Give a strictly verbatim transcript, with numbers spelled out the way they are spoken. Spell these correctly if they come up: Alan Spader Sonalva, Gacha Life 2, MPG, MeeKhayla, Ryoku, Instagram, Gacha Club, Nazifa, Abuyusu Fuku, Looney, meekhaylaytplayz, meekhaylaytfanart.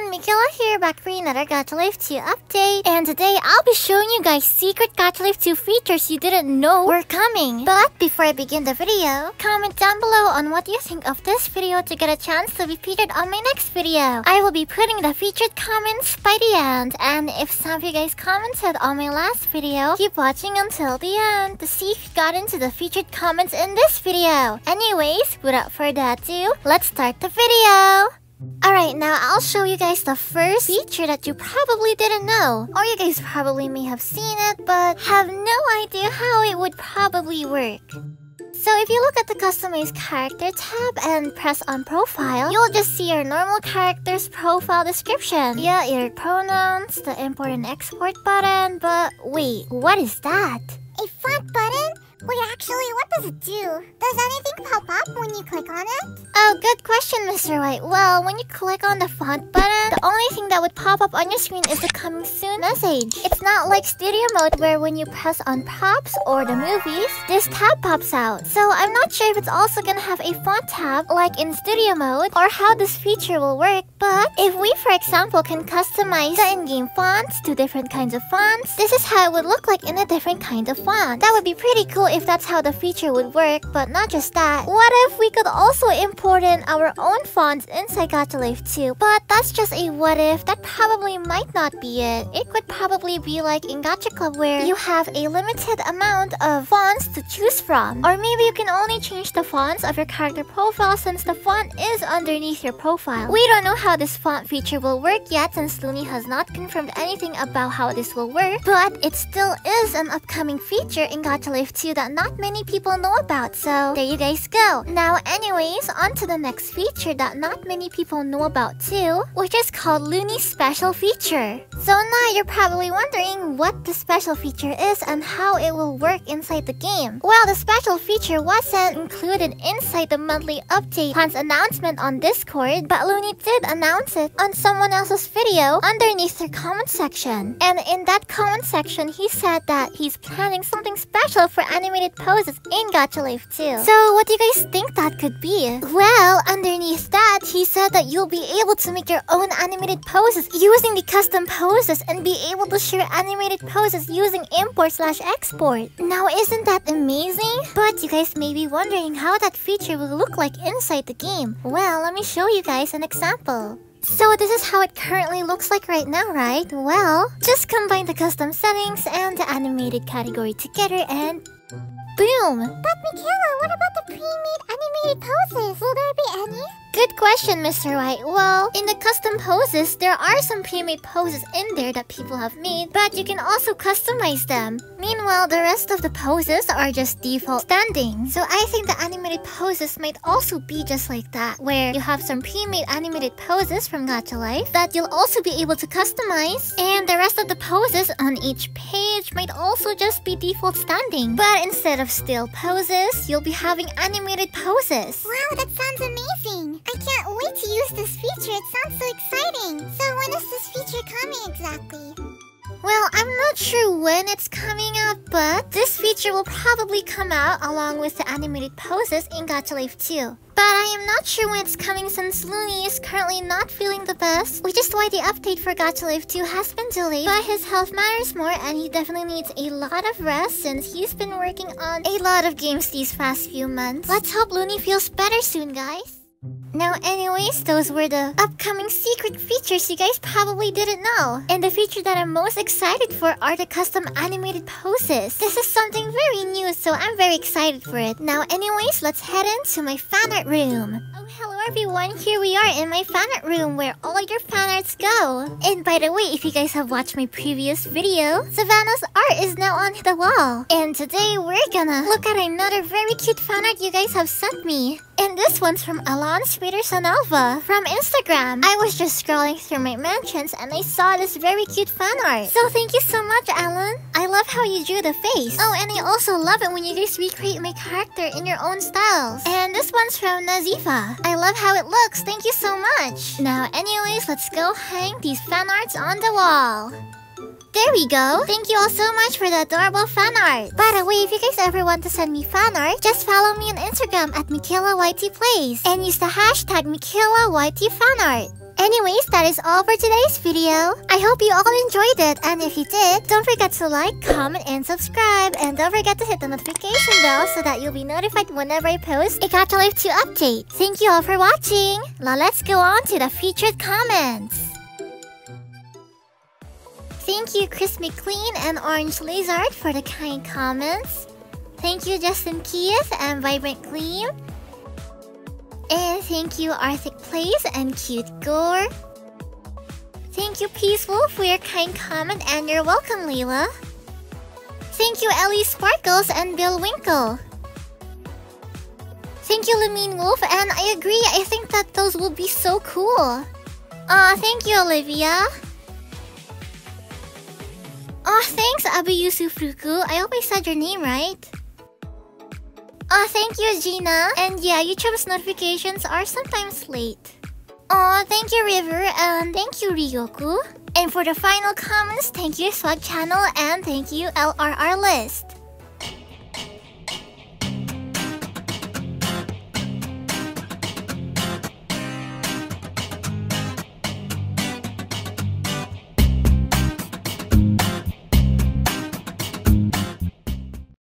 everyone, MeeKhayla here, back for another Gacha Life two update. And today I'll be showing you guys secret Gacha Life two features you didn't know were coming. But before I begin the video, comment down below on what you think of this video to get a chance to be featured on my next video. I will be putting the featured comments by the end. And if some of you guys commented on my last video, keep watching until the end to see if you got into the featured comments in this video. Anyways, without further ado, let's start the video. Alright, now I'll show you guys the first feature that you probably didn't know. Or you guys probably may have seen it, but have no idea how it would probably work. So if you look at the Customize Character tab and press on Profile, you'll just see your normal character's profile description. Yeah, your pronouns, the import and export button, but wait, what is that? A font button? Wait, actually, what does it do? Does anything pop up when you click on it? Oh, good question, Mister White. Well, when you click on the font button, the only thing that would pop up on your screen is the coming soon message. It's not like studio mode where when you press on props or the movies, this tab pops out. So I'm not sure if it's also gonna have a font tab like in studio mode or how this feature will work. But if we, for example, can customize the in-game fonts to different kinds of fonts, this is how it would look like in a different kind of font. That would be pretty cool if that's how the feature would work, but not just that. What if we could also import in our own fonts inside Gacha Life two? But that's just a what if. That probably might not be it. It could probably be like in Gacha Club where you have a limited amount of fonts to choose from. Or maybe you can only change the fonts of your character profile since the font is underneath your profile. We don't know how this font feature will work yet since Looney has not confirmed anything about how this will work, but it still is an upcoming feature in Gacha Life two that not many people know about, so there you guys go. Now anyways, on to the next feature that not many people know about too, which is called Looney's special feature. So now you're probably wondering what the special feature is and how it will work inside the game. Well, the special feature wasn't included inside the monthly update Han's announcement on Discord, but Looney did announce it on someone else's video underneath their comment section. And in that comment section, he said that he's planning something special for anime poses in Gacha Life two. So what do you guys think that could be? Well, underneath that, he said that you'll be able to make your own animated poses using the custom poses and be able to share animated poses using import slash export. Now isn't that amazing? But you guys may be wondering how that feature will look like inside the game. Well, let me show you guys an example. So this is how it currently looks like right now, right? Well, just combine the custom settings and the animated category together and boom! But MeeKhayla, what about the pre-made animated poses? Will there be any? Good question, Mister White. Well, in the custom poses, there are some pre-made poses in there that people have made, but you can also customize them. Meanwhile, the rest of the poses are just default standing. So I think the animated poses might also be just like that, where you have some pre-made animated poses from Gacha Life that you'll also be able to customize, and the rest of the poses on each page might also just be default standing. But instead of still poses, you'll be having animated poses. Wow, that sounds amazing! I can't wait to use this feature, it sounds so exciting! So when is this feature coming exactly? Well, I'm not sure when it's coming out, but this feature will probably come out along with the animated poses in Gacha Life two. But I am not sure when it's coming since Looney is currently not feeling the best, which is why the update for Gacha Life two has been delayed, but his health matters more and he definitely needs a lot of rest since he's been working on a lot of games these past few months. Let's hope Looney feels better soon, guys! Now anyways, those were the upcoming secret features you guys probably didn't know. And the feature that I'm most excited for are the custom animated poses. This is something very new, so I'm very excited for it. Now anyways, let's head into my fanart room. Oh, hello everyone, here we are in my fanart room where all of your fanarts go. And by the way, if you guys have watched my previous video, Savannah's art is now on the wall. And today we're gonna look at another very cute fanart you guys have sent me. And this one's from Alan Spader Sonalva from Instagram. I was just scrolling through my mentions and I saw this very cute fan art. So thank you so much, Alan. I love how you drew the face. Oh, and I also love it when you guys recreate my character in your own styles. And this one's from Nazifa. I love how it looks. Thank you so much. Now anyways, let's go hang these fan arts on the wall. There we go! Thank you all so much for the adorable fan art! By the way, if you guys ever want to send me fan art, just follow me on Instagram at meekhaylaytplayz and use the hashtag meekhaylaytfanart. Anyways, that is all for today's video. I hope you all enjoyed it, and if you did, don't forget to like, comment, and subscribe. And don't forget to hit the notification bell so that you'll be notified whenever I post a Gacha Life two update. Thank you all for watching. Now let's go on to the featured comments. Thank you Chris McLean and Orange Lizard for the kind comments. Thank you Justin Keith and Vibrant Gleam. And thank you arthicplays and Cute Gore. Thank you Peace Wolf for your kind comment, and you're welcome Leila. Thank you Ellie Sparkles and Bill Winkle. Thank you Lumine Wolf, and I agree, I think that those will be so cool. Aw, thank you Olivia. Aw, thanks Abuyusu Fuku, I hope I said your name right. Aw, thank you Gina, and yeah, YouTube's notifications are sometimes late. Aw, thank you River, and thank you Ryoku. And for the final comments, thank you Swag Channel, and thank you L R R List.